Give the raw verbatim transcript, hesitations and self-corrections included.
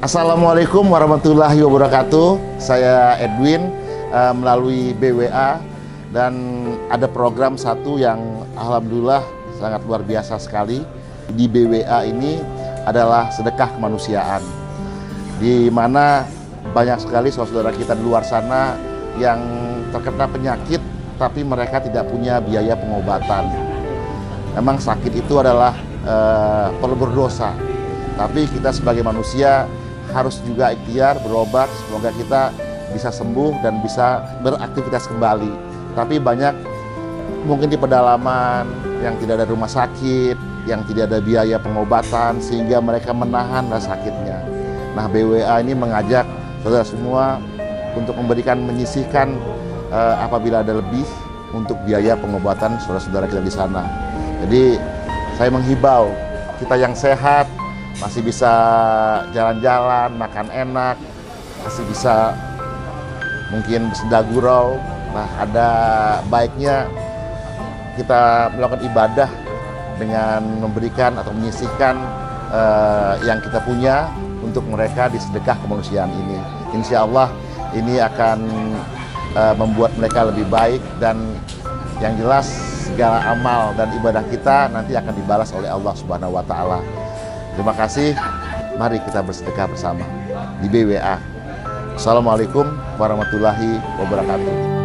Assalamualaikum warahmatullahi wabarakatuh. Saya Edwin uh, melalui B W A, dan ada program satu yang alhamdulillah sangat luar biasa sekali. Di B W A ini adalah sedekah kemanusiaan, di mana banyak sekali saudara kita di luar sana yang terkena penyakit tapi mereka tidak punya biaya pengobatan. Memang sakit itu adalah uh, perlu berdosa, tapi kita sebagai manusia harus juga ikhtiar berobat, semoga kita bisa sembuh dan bisa beraktivitas kembali. Tapi banyak mungkin di pedalaman yang tidak ada rumah sakit, yang tidak ada biaya pengobatan, sehingga mereka menahan rasa sakitnya. Nah, B W A ini mengajak saudara semua untuk memberikan, menyisihkan eh, apabila ada lebih untuk biaya pengobatan saudara-saudara kita di sana. Jadi saya menghimbau kita yang sehat, masih bisa jalan-jalan, makan enak, masih bisa mungkin bersenda gurau. Nah, ada baiknya kita melakukan ibadah dengan memberikan atau menyisihkan eh, yang kita punya untuk mereka di sedekah kemanusiaan ini. Insya Allah ini akan eh, membuat mereka lebih baik, dan yang jelas segala amal dan ibadah kita nanti akan dibalas oleh Allah Subhanahu wa Ta'ala. Terima kasih, mari kita bersedekah bersama di B W A. Assalamualaikum warahmatullahi wabarakatuh.